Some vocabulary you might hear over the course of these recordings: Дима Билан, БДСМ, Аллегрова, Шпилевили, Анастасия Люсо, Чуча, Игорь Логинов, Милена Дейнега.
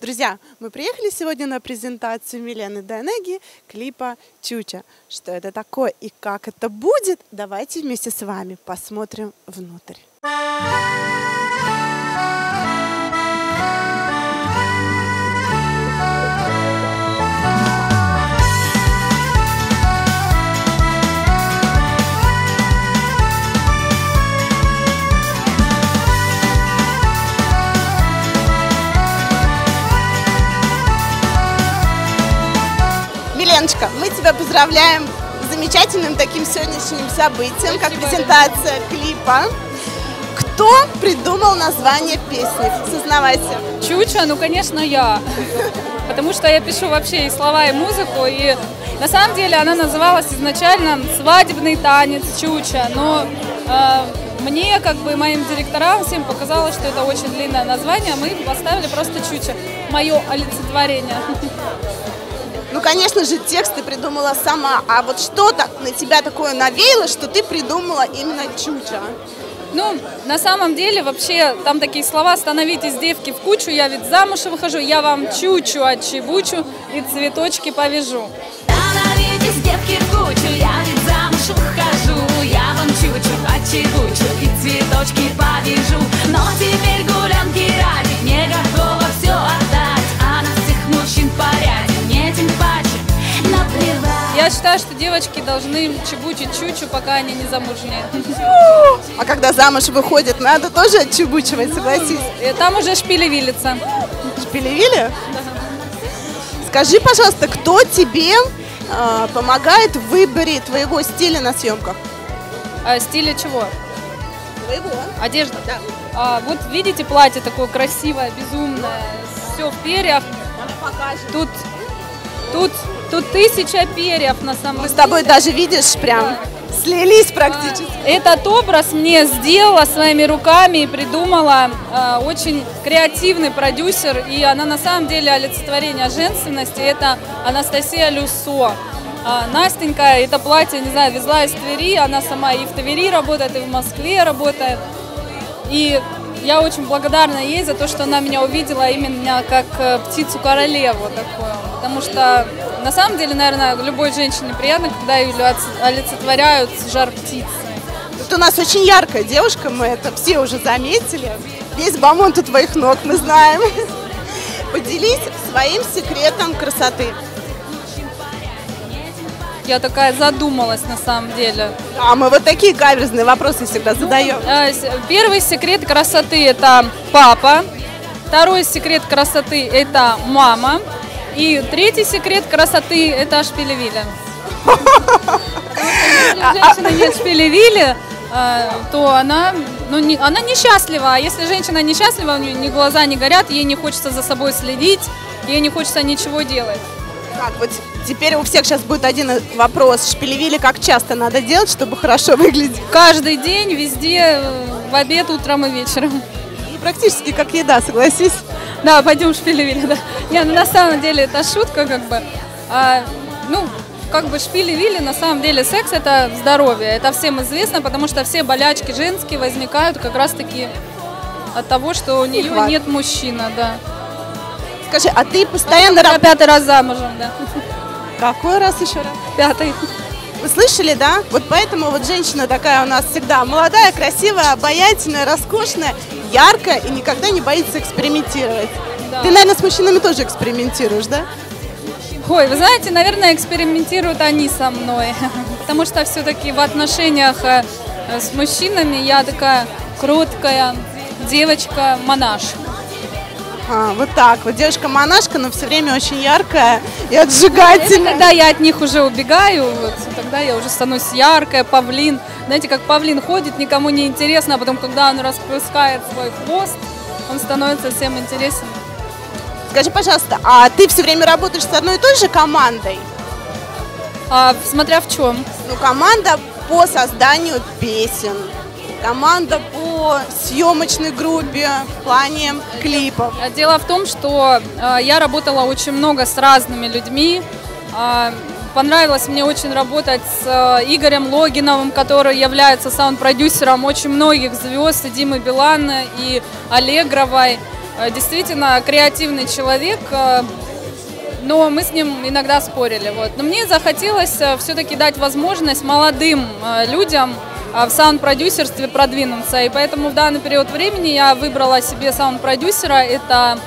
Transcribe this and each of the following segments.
Друзья, мы приехали сегодня на презентацию Милены Дейнеги клипа «Чуча». Что это такое и как это будет, давайте вместе с вами посмотрим внутрь. Миленочка, мы тебя поздравляем с замечательным таким сегодняшним событием, как презентация клипа. Кто придумал название песни? Сознавайся. Чуча, ну конечно я, потому что я пишу вообще и слова, и музыку, и на самом деле она называлась изначально «Свадебный танец Чуча», но мне, как бы моим директорам, всем показалось, что это очень длинное название, мы поставили просто «Чуча», мое олицетворение. Ну, конечно же, текст ты придумала сама, а вот что так на тебя такое навеяло, что ты придумала именно «Чуча»? Ну, на самом деле, вообще, там такие слова: «Становитесь, девки, в кучу, я ведь замуж выхожу, я вам чучу отчебучу и цветочки повяжу». «Становитесь, девки, в кучу, я ведь замуж выхожу, я вам чучу отчебучу и цветочки повяжу, но теперь гулянки ради не готова все отдать, а на всех мужчин порядок». Я считаю, что девочки должны чебучить Чучу, пока они не замужние. А когда замуж выходит, надо тоже отчебучивать, согласись? Там уже шпилевилица. Шпилевили? Да. Скажи, пожалуйста, кто тебе помогает в выборе твоего стиля на съемках? Стиля чего? Твоего. Одежда? Да. Вот видите платье такое красивое, безумное, все в перьях. Тут 1000 перьев на самом деле. Мы с тобой даже, видишь, прям слились практически. Этот образ мне сделала своими руками и придумала очень креативный продюсер. И она на самом деле олицетворение женственности. Это Анастасия Люсо. Настенька это платье, не знаю, везла из Твери. Она сама и в Твери работает, и в Москве работает. И я очень благодарна ей за то, что она меня увидела именно как птицу-королеву такую. Потому что на самом деле, наверное, любой женщине приятно, когда ее олицетворяют жар-птицы. Тут у нас очень яркая девушка, мы это все уже заметили. Весь бомонд у твоих ног, мы знаем. Поделись своим секретом красоты. Я такая задумалась на самом деле. А мы вот такие каверзные вопросы всегда задаем. Первый секрет красоты – это папа. Второй секрет красоты – это мама. И третий секрет красоты – это шпилевили. Если у женщины нет шпилевили, то она несчастлива. А если женщина несчастлива, у нее ни глаза не горят, ей не хочется за собой следить, ей не хочется ничего делать. Так, вот теперь у всех сейчас будет один вопрос. Шпилевили как часто надо делать, чтобы хорошо выглядеть? Каждый день, везде, в обед, утром и вечером. Практически как еда, согласись? Да, пойдем шпилевили, да. Не, ну, на самом деле это шутка, как бы. Шпилевили, на самом деле секс – это здоровье. Это всем известно, потому что все болячки женские возникают как раз-таки от того, что у нее нет мужчины, да. Скажи, а ты постоянно... Я 5-й раз замужем, да. Какой раз еще раз? 5-й. Вы слышали, да? Вот поэтому вот женщина такая у нас всегда молодая, красивая, обаятельная, роскошная, яркая и никогда не боится экспериментировать. Да. Ты, наверное, с мужчинами тоже экспериментируешь, да? Ой, вы знаете, наверное, экспериментируют они со мной. Потому что все-таки в отношениях с мужчинами я такая кроткая девочка-монашка. Вот так вот, девушка-монашка, но все время очень яркая и отжигательная. Когда я от них уже убегаю, вот, тогда я уже становлюсь яркая, павлин. Знаете, как павлин ходит, никому не интересно, а потом, когда он распускает свой хвост, он становится всем интересен. Скажи, пожалуйста, а ты все время работаешь с одной и той же командой? Смотря в чем. Ну, команда по созданию песен, команда по по съемочной группе в плане клипов? Дело в том, что я работала очень много с разными людьми. Понравилось мне очень работать с Игорем Логиновым, который является саунд-продюсером очень многих звезд, и Димы Билана, и Аллегровой. Действительно креативный человек, но мы с ним иногда спорили. Вот. Но мне захотелось все-таки дать возможность молодым людям в саунд-продюсерстве продвинуться. И поэтому в данный период времени я выбрала себе саунд-продюсера. Это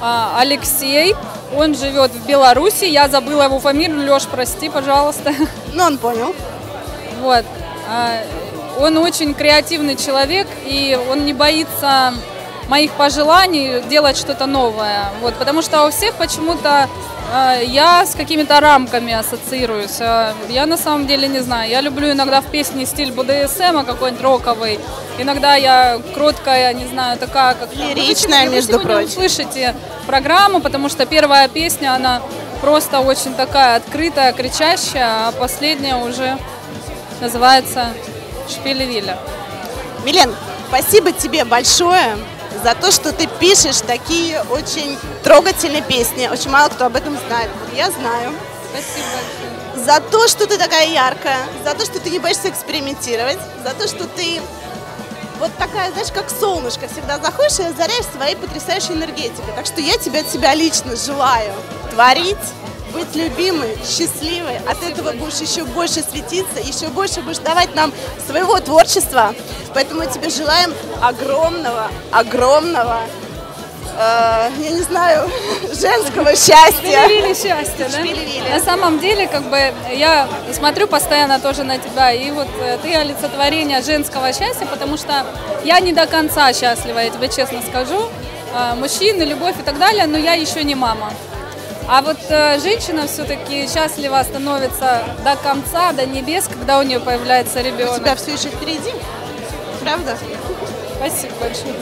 Алексей. Он живет в Беларуси. Я забыла его фамилию. Леш, прости, пожалуйста. Но он понял. Вот. Он очень креативный человек, и он не боится моих пожеланий делать что-то новое. Вот. Потому что у всех почему-то я с какими-то рамками ассоциируюсь. Я на самом деле не знаю. Я люблю иногда в песне стиль БДСМ, какой-нибудь роковый. Иногда я кроткая, не знаю, такая, как... Лиричная, между прочим. Вы слышите программу, потому что первая песня, она просто очень такая открытая, кричащая, а последняя уже называется «Шпилевиля». Милен, спасибо тебе большое за то, что ты пишешь такие очень трогательные песни. Очень мало кто об этом знает. Я знаю. Спасибо большое. За то, что ты такая яркая, за то, что ты не боишься экспериментировать, за то, что ты вот такая, знаешь, как солнышко. Всегда заходишь и озаряешь своей потрясающей энергетикой. Так что я тебе от себя лично желаю творить, быть любимой, счастливой. Спасибо. От этого будешь еще больше светиться, еще больше будешь давать нам своего творчества. Поэтому тебе желаем огромного, я не знаю, женского счастья. Шпилевили счастье, да? Шпилевили. На самом деле, как бы, я смотрю постоянно тоже на тебя, и вот ты олицетворение женского счастья, потому что я не до конца счастлива, я тебе честно скажу. Мужчины, любовь и так далее, но я еще не мама. А вот женщина все-таки счастлива становится до конца, до небес, когда у нее появляется ребенок. У тебя все еще впереди, правда? Спасибо большое.